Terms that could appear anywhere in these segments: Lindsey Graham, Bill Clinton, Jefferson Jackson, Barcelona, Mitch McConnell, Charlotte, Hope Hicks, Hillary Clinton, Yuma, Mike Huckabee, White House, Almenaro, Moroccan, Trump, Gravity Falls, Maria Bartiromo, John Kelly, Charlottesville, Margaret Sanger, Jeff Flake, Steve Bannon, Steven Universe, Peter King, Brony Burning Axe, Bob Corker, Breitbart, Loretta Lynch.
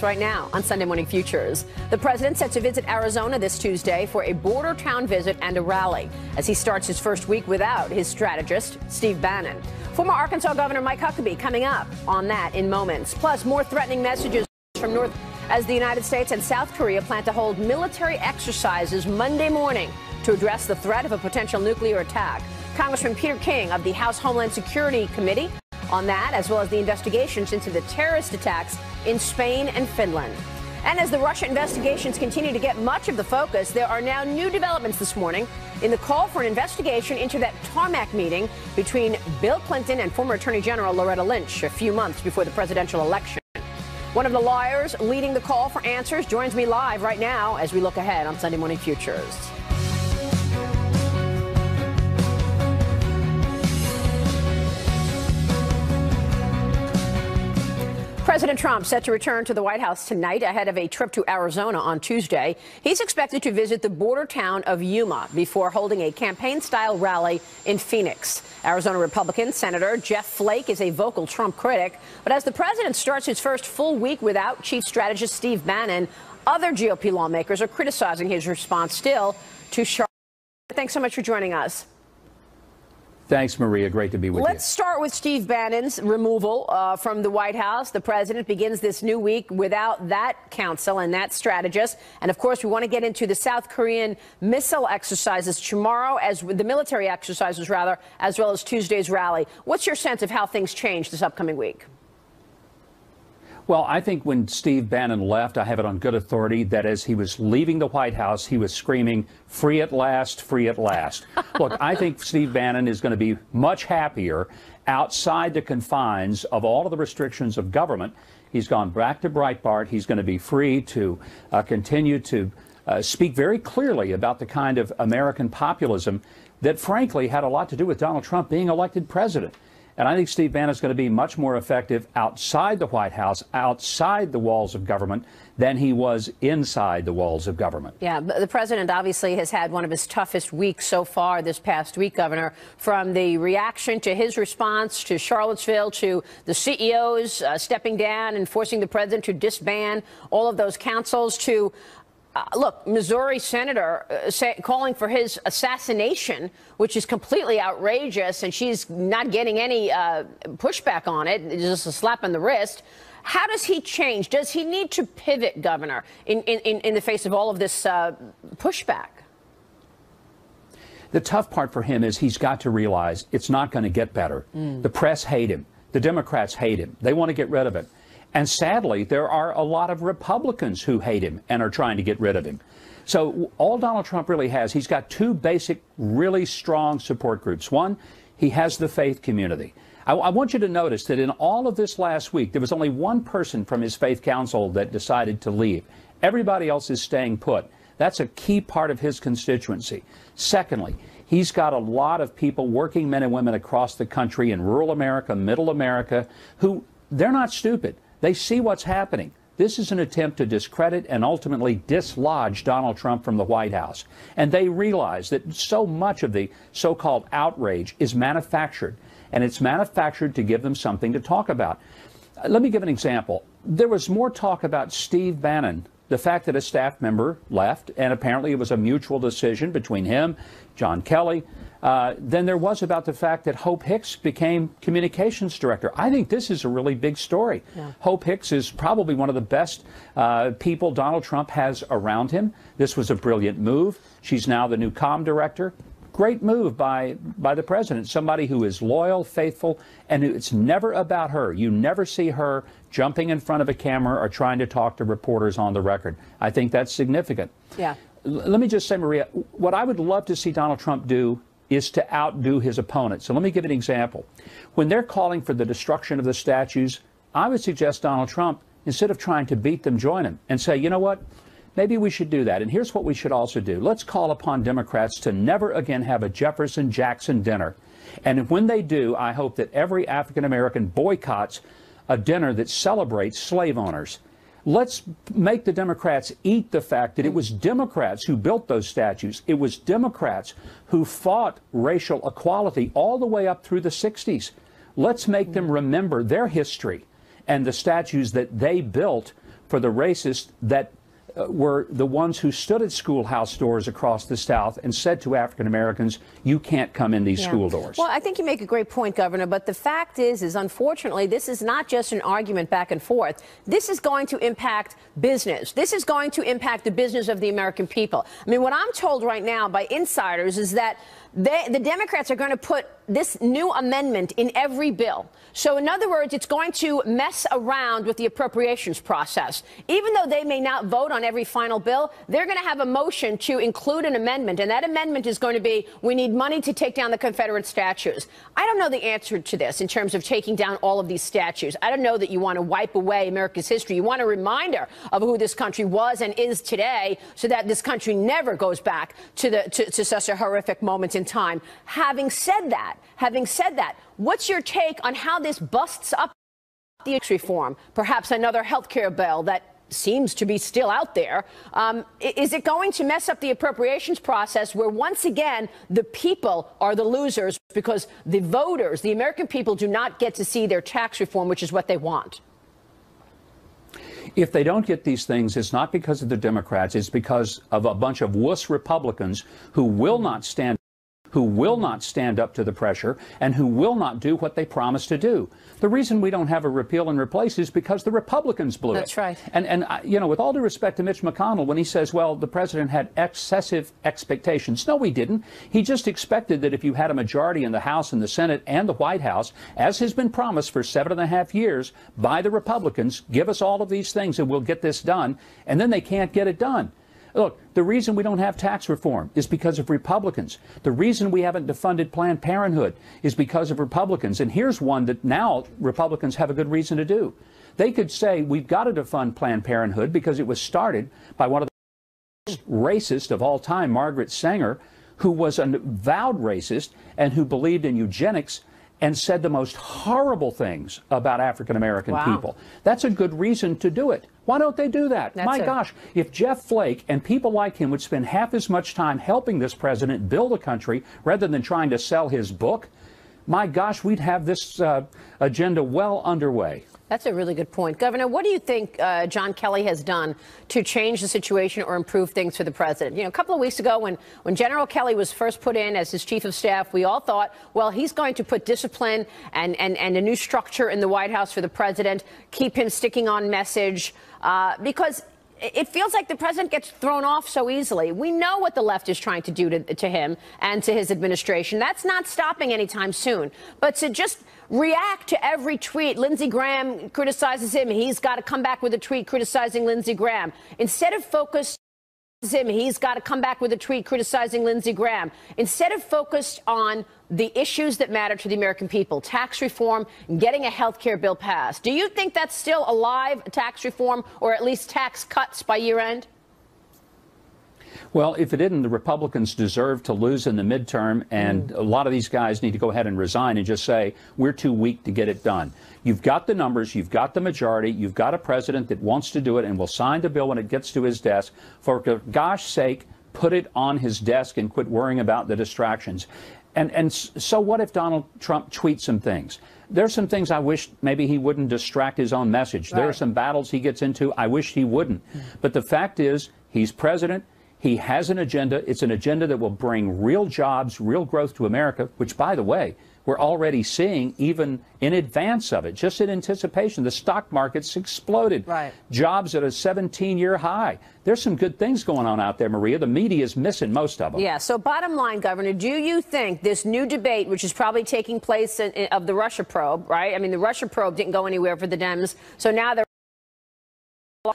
Right now on Sunday Morning Futures. The president set to visit Arizona this Tuesday for a border town visit and a rally as he starts his first week without his strategist, Steve Bannon. Former Arkansas Governor Mike Huckabee coming up on that in moments. Plus, more threatening messages from North as the United States and South Korea plan to hold military exercises Monday morning to address the threat of a potential nuclear attack. Congressman Peter King of the House Homeland Security Committee on that, as well as the investigations into the terrorist attacks in Spain and Finland. And as the Russia investigations continue to get much of the focus, there are now new developments this morning in the call for an investigation into that tarmac meeting between Bill Clinton and former Attorney General Loretta Lynch a few months before the presidential election. One of the lawyers leading the call for answers joins me live right now as we look ahead on Sunday Morning Futures. President Trump set to return to the White House tonight ahead of a trip to Arizona on Tuesday. He's expected to visit the border town of Yuma before holding a campaign-style rally in Phoenix. Arizona Republican Senator Jeff Flake is a vocal Trump critic, but as the president starts his first full week without chief strategist Steve Bannon, other GOP lawmakers are criticizing his response still to Charlotte. Thanks so much for joining us. Thanks, Maria. Great to be with you. Let's start with Steve Bannon's removal from the White House. The president begins this new week without that counsel and that strategist. And, of course, we want to get into the South Korean missile exercises tomorrow, as the military exercises, rather, as well as Tuesday's rally. What's your sense of how things change this upcoming week? Well, I think when Steve Bannon left, I have it on good authority that as he was leaving the White House, he was screaming, "Free at last, free at last." Look, I think Steve Bannon is going to be much happier outside the confines of all of the restrictions of government. He's gone back to Breitbart. He's going to be free to continue to speak very clearly about the kind of American populism that, frankly, had a lot to do with Donald Trump being elected president. And I think Steve Bannon is going to be much more effective outside the White House, outside the walls of government, than he was inside the walls of government. Yeah, the president obviously has had one of his toughest weeks so far this past week, Governor, from the reaction to his response to Charlottesville, to the CEOs stepping down and forcing the president to disband all of those councils, to look, Missouri Senator calling for his assassination, which is completely outrageous, and she's not getting any pushback on it. It's just a slap on the wrist. How does he change? Does he need to pivot, Governor, in the face of all of this pushback? The tough part for him is he's got to realize it's not going to get better. The press hate him. The Democrats hate him. They want to get rid of it. And sadly, there are a lot of Republicans who hate him and are trying to get rid of him. So all Donald Trump really has, he's got two basic, really strong support groups. One, he has the faith community. I want you to notice that in all of this last week, there was only one person from his faith council that decided to leave. Everybody else is staying put. That's a key part of his constituency. Secondly, he's got a lot of people, working men and women across the country in rural America, middle America, who they're not stupid. They see what's happening. This is an attempt to discredit and ultimately dislodge Donald Trump from the White House. And they realize that so much of the so-called outrage is manufactured, and it's manufactured to give them something to talk about. Let me give an example. There was more talk about Steve Bannon, the fact that a staff member left, and apparently it was a mutual decision between him, John Kelly, than there was about the fact that Hope Hicks became communications director. I think this is a really big story. Yeah. Hope Hicks is probably one of the best people Donald Trump has around him. This was a brilliant move. She's now the new comm director. Great move by the president, somebody who is loyal, faithful, and it's never about her. You never see her jumping in front of a camera or trying to talk to reporters on the record. I think that's significant. Yeah. Let me just say, Maria, what I would love to see Donald Trump do is to outdo his opponent. So let me give an example. When they're calling for the destruction of the statues, I would suggest Donald Trump, instead of trying to beat them, join them and say, you know what? Maybe we should do that. And here's what we should also do. Let's call upon Democrats to never again have a Jefferson Jackson dinner. And when they do, I hope that every African American boycotts a dinner that celebrates slave owners. Let's make the Democrats eat the fact that it was Democrats who built those statues. It was Democrats who fought racial equality all the way up through the 60s. Let's make them remember their history and the statues that they built for the racists that were the ones who stood at schoolhouse doors across the South and said to African Americans, you can't come in these school doors. Well, I think you make a great point, Governor, but the fact is unfortunately, this is not just an argument back and forth. This is going to impact business. This is going to impact the business of the American people. I mean, what I'm told right now by insiders is that the Democrats are going to put this new amendment in every bill. So in other words, it's going to mess around with the appropriations process. Even though they may not vote on every final bill, they're going to have a motion to include an amendment. And that amendment is going to be, we need money to take down the Confederate statues. I don't know the answer to this in terms of taking down all of these statues. I don't know that you want to wipe away America's history. You want a reminder of who this country was and is today so that this country never goes back to such a horrific moment in time. Having said that, what's your take on how this busts up the tax reform? Perhaps another health care bill that seems to be still out there. Is it going to mess up the appropriations process where, once again, the people are the losers because the voters, the American people, do not get to see their tax reform, which is what they want? If they don't get these things, it's not because of the Democrats. It's because of a bunch of wuss Republicans who will not stand up to the pressure, and who will not do what they promised to do. The reason we don't have a repeal and replace is because the Republicans blew it. That's right. And you know, with all due respect to Mitch McConnell, when he says, well, the president had excessive expectations. No, he didn't. He just expected that if you had a majority in the House and the Senate and the White House, as has been promised for 7.5 years by the Republicans, give us all of these things and we'll get this done. And then they can't get it done. Look, the reason we don't have tax reform is because of Republicans. The reason we haven't defunded Planned Parenthood is because of Republicans. And here's one that now Republicans have a good reason to do. They could say we've got to defund Planned Parenthood because it was started by one of the racists of all time, Margaret Sanger, who was an avowed racist and who believed in eugenics and said the most horrible things about African-American people. That's a good reason to do it. Why don't they do that? My gosh, if Jeff Flake and people like him would spend half as much time helping this president build a country rather than trying to sell his book, my gosh, we'd have this agenda well underway. That's a really good point. Governor, what do you think John Kelly has done to change the situation or improve things for the president? You know, a couple of weeks ago when General Kelly was first put in as his chief of staff, we all thought, well, he's going to put discipline and a new structure in the White House for the president, keep him sticking on message, because it feels like the president gets thrown off so easily. We know what the left is trying to do to him and to his administration. That's not stopping anytime soon. But to just react to every tweet, Lindsey Graham criticizes him. He's got to come back with a tweet criticizing Lindsey Graham. Instead of focused on the issues that matter to the American people, tax reform, getting a health care bill passed. Do you think that's still alive, tax reform, or at least tax cuts by year end? Well, if it isn't, the Republicans deserve to lose in the midterm, and a lot of these guys need to go ahead and resign and just say, we're too weak to get it done. You've got the numbers, you've got the majority, you've got a president that wants to do it and will sign the bill when it gets to his desk. For gosh sake, put it on his desk and quit worrying about the distractions. And so what if Donald Trump tweets some things? There's some things I wish maybe he wouldn't distract his own message. Right. There are some battles he gets into I wish he wouldn't. But the fact is, he's president. He has an agenda. It's an agenda that will bring real jobs, real growth to America, which, by the way, we're already seeing even in advance of it. Just in anticipation, the stock market's exploded. Right. Jobs at a 17-year high. There's some good things going on out there, Maria. The media is missing most of them. Yeah, so bottom line, Governor, do you think this new debate, which is probably taking place of the Russia probe, right? I mean, the Russia probe didn't go anywhere for the Dems, so now they're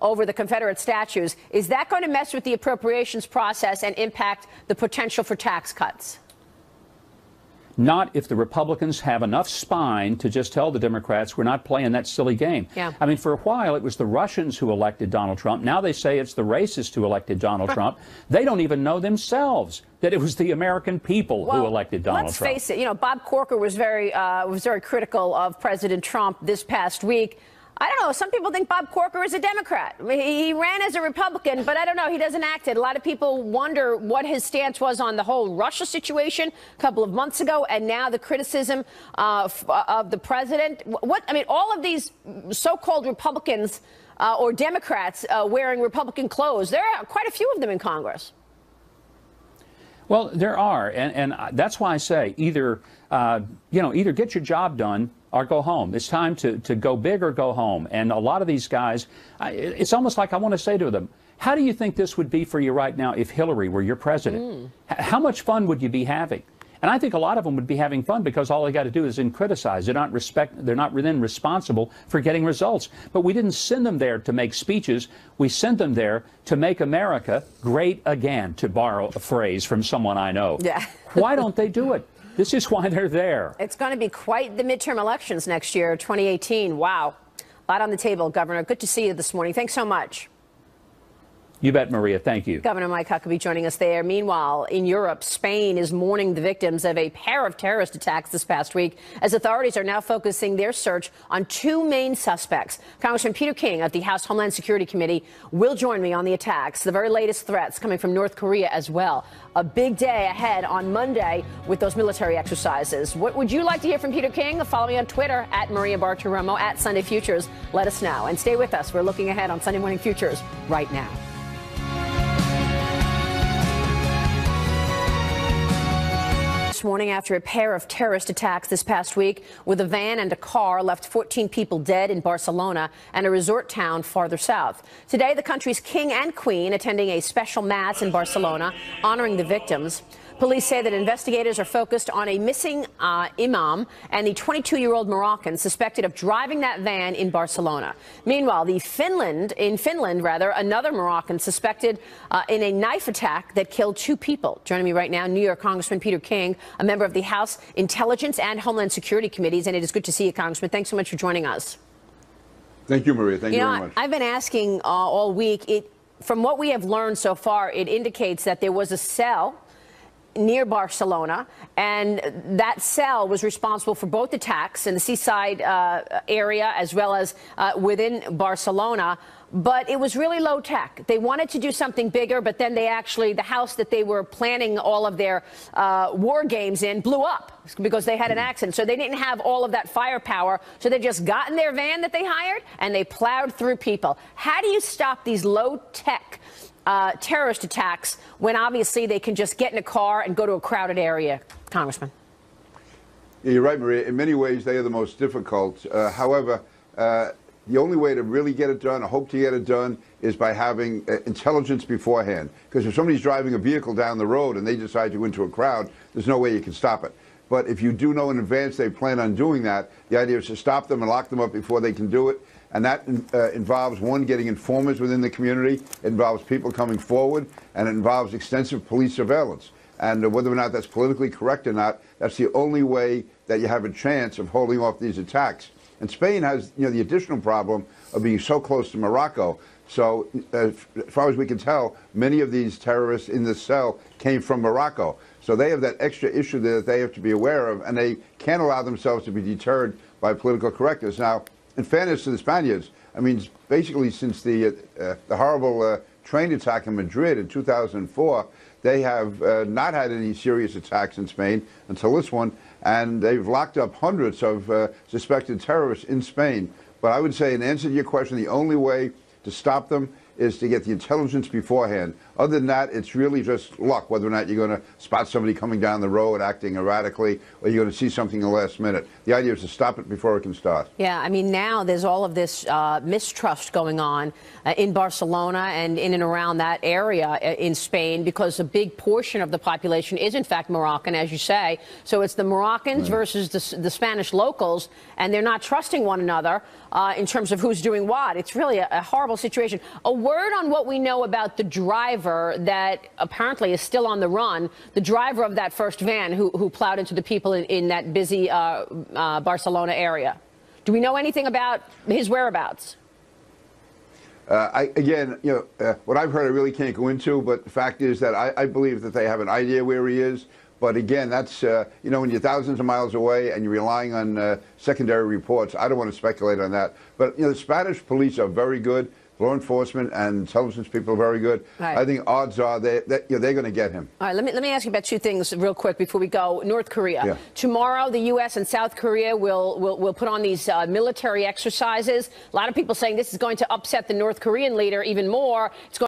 over the Confederate statues. Is that going to mess with the appropriations process and impact the potential for tax cuts? Not if the Republicans have enough spine to just tell the Democrats we're not playing that silly game. Yeah. I mean, for a while it was the Russians who elected Donald Trump. Now they say it's the racists who elected Donald Trump. They don't even know themselves that it was the American people who elected Donald Trump. Let's face it. You know, Bob Corker was very critical of President Trump this past week. I don't know. Some people think Bob Corker is a Democrat. I mean, he ran as a Republican, but I don't know. He doesn't act it. A lot of people wonder what his stance was on the whole Russia situation a couple of months ago, and now the criticism of the president. I mean, all of these so-called Republicans or Democrats wearing Republican clothes. There are quite a few of them in Congress. Well, there are, and that's why I say either, either get your job done or go home. It's time to go big or go home. And a lot of these guys, it's almost like I want to say to them, how do you think this would be for you right now if Hillary were your president? Mm. How much fun would you be having? And I think a lot of them would be having fun because all they got to do is criticize. They're not then responsible for getting results. But we didn't send them there to make speeches. We sent them there to make America great again, to borrow a phrase from someone I know. Yeah. Why don't they do it? This is why they're there. It's going to be quite the midterm elections next year, 2018. Wow. A lot on the table, Governor. Good to see you this morning. Thanks so much. You bet, Maria. Thank you. Governor Mike Huckabee joining us there. Meanwhile, in Europe, Spain is mourning the victims of a pair of terrorist attacks this past week, as authorities are now focusing their search on two main suspects. Congressman Peter King of the House Homeland Security Committee will join me on the attacks, the very latest threats coming from North Korea as well. A big day ahead on Monday with those military exercises. What would you like to hear from Peter King? Follow me on Twitter at Maria Bartiromo, at Sunday Futures. Let us know. And stay with us. We're looking ahead on Sunday Morning Futures right now. Morning after a pair of terrorist attacks this past week with a van and a car left 14 people dead in Barcelona and a resort town farther south. Today, the country's king and queen attending a special mass in Barcelona honoring the victims. Police say that investigators are focused on a missing imam and the 22-year-old Moroccan suspected of driving that van in Barcelona. Meanwhile, in Finland, another Moroccan suspected in a knife attack that killed two people. Joining me right now, New York Congressman Peter King, a member of the House Intelligence and Homeland Security Committees, and it is good to see you, Congressman. Thanks so much for joining us. Thank you, Maria. Thank you very much. I've been asking all week. From what we have learned so far, it indicates that there was a cell near Barcelona, and that cell was responsible for both attacks in the seaside area as well as within Barcelona, but it was really low tech. They wanted to do something bigger, but then they actually, the house that they were planning all of their war games in blew up because they had an accident. So they didn't have all of that firepower, so they just got in their van that they hired and they plowed through people. How do you stop these low tech terrorist attacks when obviously they can just get in a car and go to a crowded area, Congressman? Yeah, you're right, Maria. In many ways, they are the most difficult. However, the only way to really get it done, or hope to get it done, is by having intelligence beforehand. Because if somebody's driving a vehicle down the road and they decide to go into a crowd, there's no way you can stop it. But if you do know in advance they plan on doing that, the idea is to stop them and lock them up before they can do it. And that involves, one, getting informants within the community. It involves people coming forward, and it involves extensive police surveillance. And whether or not that's politically correct or not, that's the only way that you have a chance of holding off these attacks. And Spain has, the additional problem of being so close to Morocco. So as far as we can tell, many of these terrorists in this cell came from Morocco. So they have that extra issue there that they have to be aware of, and they can't allow themselves to be deterred by political correctness. Now, in fairness to the Spaniards, I mean, basically since the horrible train attack in Madrid in 2004, they have not had any serious attacks in Spain until this one, and they've locked up hundreds of suspected terrorists in Spain. But I would say, in answer to your question, the only way to stop them is to get the intelligence beforehand. Other than that, it's really just luck, whether or not you're going to spot somebody coming down the road acting erratically, or you're going to see something in the last minute. The idea is to stop it before it can start. Yeah, I mean, now there's all of this mistrust going on in Barcelona and in and around that area in Spain, because a big portion of the population is, in fact, Moroccan, as you say. So it's the Moroccans versus the Spanish locals, and they're not trusting one another in terms of who's doing what. It's really a horrible situation. Word on what we know about the driver that apparently is still on the run, the driver of that first van who plowed into the people in that busy Barcelona area. Do we know anything about his whereabouts? What I've heard I really can't go into, but the fact is that I believe that they have an idea where he is. But again, that's, when you're thousands of miles away and you're relying on secondary reports, I don't want to speculate on that. But, the Spanish police are very good. law enforcement and intelligence people are very good. Right. I think odds are they're going to get him. All right, let me ask you about two things real quick before we go. North Korea. Yeah. Tomorrow, the U.S. and South Korea will put on these military exercises. A lot of people saying this is going to upset the North Korean leader even more. It's going